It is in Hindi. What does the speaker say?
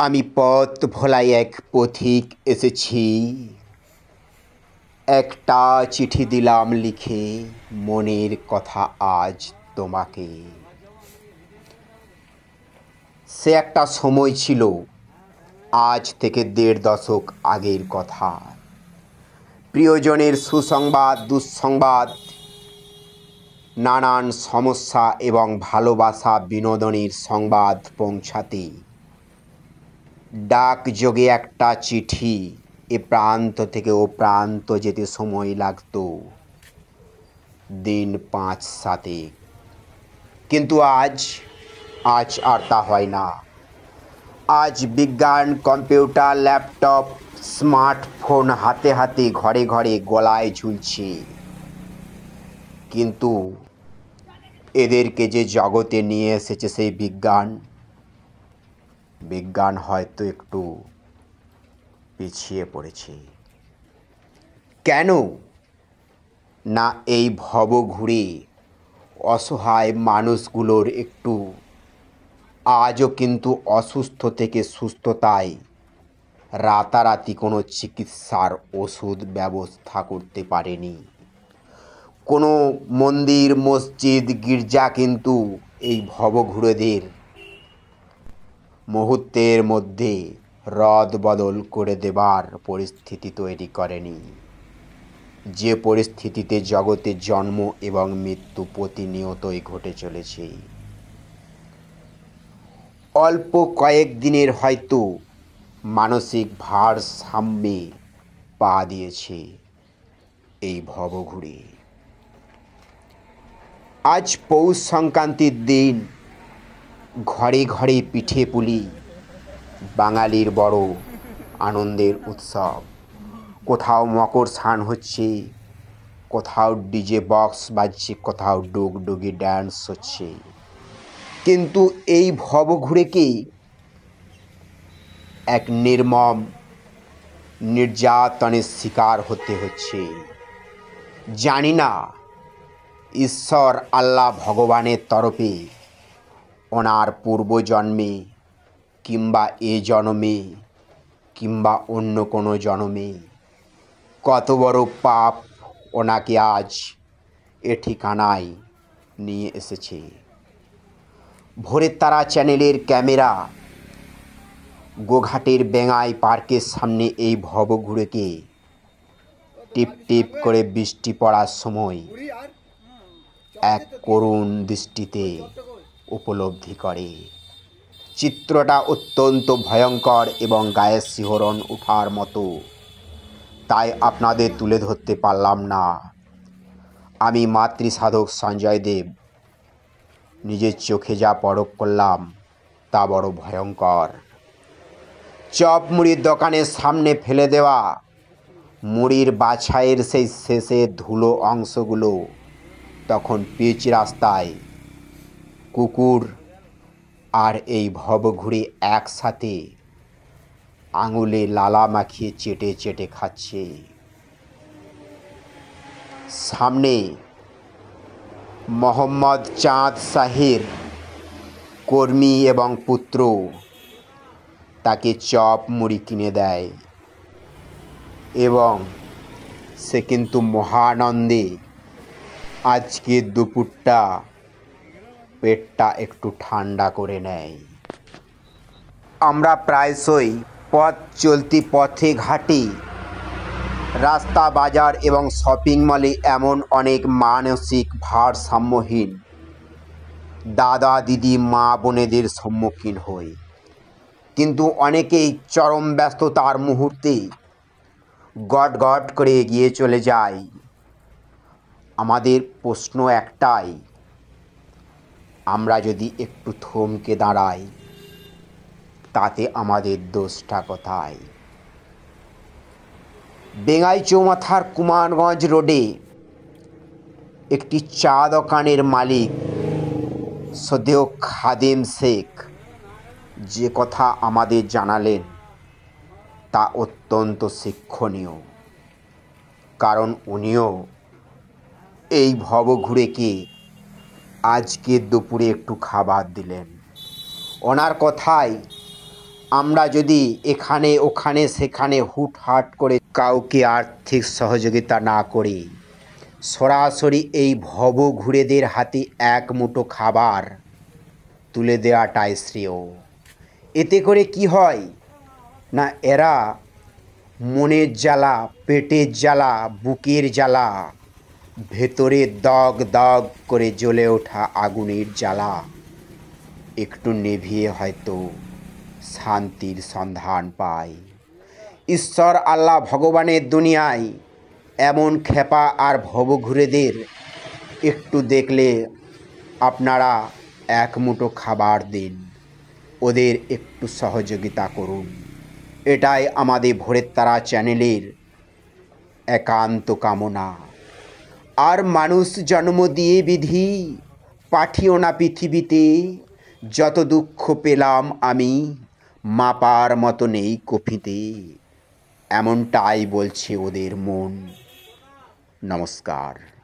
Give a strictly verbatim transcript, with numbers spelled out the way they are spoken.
आमी पथ भोलाय एक पथिक एसेছি एकटा चिठी दिलाम लिखे मनेर कथा आज तोमाके। से एकटा समय छिलो आज थेके देड़ दशक आगेर कथा। प्रियजनेर सुसंबाद दुस्संबाद नानान समस्या एवं भालोबासा बिनोदनेर संबाद पौंछाते डाक जोगे एकटा चिठी ए प्रान्त थेके ओ प्रान्त जेते समय लागतो दिन पाँच साते, किन्तु आज आज आर ता हय ना। आज विज्ञान कम्पिउटार लैपटप स्मार्टफोन हाथे हाथे घरे घरे गलाय झुलछे, किन्तु एदेरके जे जगते निये एसेछे सेई विज्ञान विज्ञान हयतो एकटू पिछिए पड़ेछे। केनो ना एई भवघुरे असहाय मानुषगुलोर एकटू आजो किन्तु असुस्थ थेके सुस्थताय राताराति कोनो चिकित्सार ओषुध व्यवस्था करते पारेनी। कोनो मंदिर मस्जिद गिर्जा किन्तु एई भवघुरेदेर मुहूर्तेर मध्य रद बदल कर देवार परिस्थिति तैरी करेनी। जे परिस्थितिते जगते जन्म एवं मृत्यु प्रतिनियतई घटे चलेछे। अल्प कयेक दिनेर हयतो मानसिक भारसाम्ये पा दिएछे एई भवघुरे। आज पौष संक्रांतिर दिन, घरे घरे पिठे पुली बांगालीर बड़ो आनंदेर उत्सव। कोथाओ मकर स्नान होच्छे, कोथाओ डीजे बक्स बाजछे, कोथाओ डुगडुगी डांस होच्छे, किन्तु एई भवघुरेके एक निर्मम निर्यातनेर शिकार होते होच्छे। जानि ना ईश्वर आल्ला भगवानेर तरफे ओनार पूर्व जन्मे किंबा ए जन्मे किंबा अन्य कोनो जन्मे कत बड़ पाप ओनाके आज ए ठिकानाय निये एसेछे। भोरेर तारा चैनेलेर कैमेरा गोघाटेर बेंगाई पार्केर सामने एई भवघुरेके टिप टिप करे बिस्टी पड़ार समय एक करुण दृष्टिते उपलब्धि करे। चित्रटा अत्यंत भयंकर एवं गाये शिहरण उठार मतो, ताई आपनादेर तुले धरते पारलाम ना। आमी मातृ साधक सञ्जय देव निजे चोखे जा परख करलाम ता बड़ भयंकर। चप मुड़िर दोकानेर सामने फेले देवा मुड़िर बाछाइयेर सेई शेषेर धूलो अंशगुलो तखन पिच रास्ताय कुकुर और ये भवघुरे एक साथे आंगुले लाला माखिए चेटे चेटे खाच्छे। सामने मोहम्मद चाँद साहिर कर्मी एवं पुत्र ताके चप मुड़ी किने देय एवं से किन्तु महानंदे आज के दुपुरटा पेटा एकटू ठंडा करे नेय। आम्रा प्रायशोई पथ चलती पथे घाटे रास्ता बाजार एवं शपिंग मले एमन अनेक मानसिक भारसाम्यहीन दादा दीदी मा बोनेदेर सम्मुखीन हई, किन्तु अनेकेई चरम व्यस्ततार मुहूर्ते गट गट करे एगिए चले जाय। आमादेर प्रश्न एकटाई, आम्रा जोदी एकटू थमके दाड़ाई ताते आमादेर दोषटा कोथाय? बेंगाई चौमाथार कुमारगंज रोडे एकटी चा दोकानेर मालिक श्रद्धेय खादेम शेख जे कथा आमादेर जानालेन ता अत्यंत शिक्षणीय, कारण उनिओ एई भवघुरेके आज के दोपुरे एकटू खाबार दिलेन। ओनार कथाय आम्रा जोदी एखाने ओखाने सेखाने हुटहाट करे काउके आर्थिक सहयोगिता ना करी सरासरि एई भवघुरेदेर हाते एक मुठो खाबार तुले देवाटाई श्रेय। एते करे कि हय ना एरा मनेर जाला पेटेर जाला बुकेर जाला भेतरे दग दग करे जले ओठा आगुनेर जाला एकटु नेभिये हयतो शांतिर सन्धान पाय। ईश्वर आल्ला भगवानेर दुनियाय एमन खेपा आर भवघुरेदेर एकटु देखले आपनारा एक मुठो खाबार दिन ओदेर एकटु सहयोगिता करुन। एटाई आमादेर भोरेर तारा चैनेलेर एकान्तो कामना। आर मानुष जन्म दिए बिधि पाठिओ ना पृथिबीते जत दुःख पेलाम आमी मापार मतो नेई कफिते एमनटाई बोलछे ओदेर मन। नमस्कार।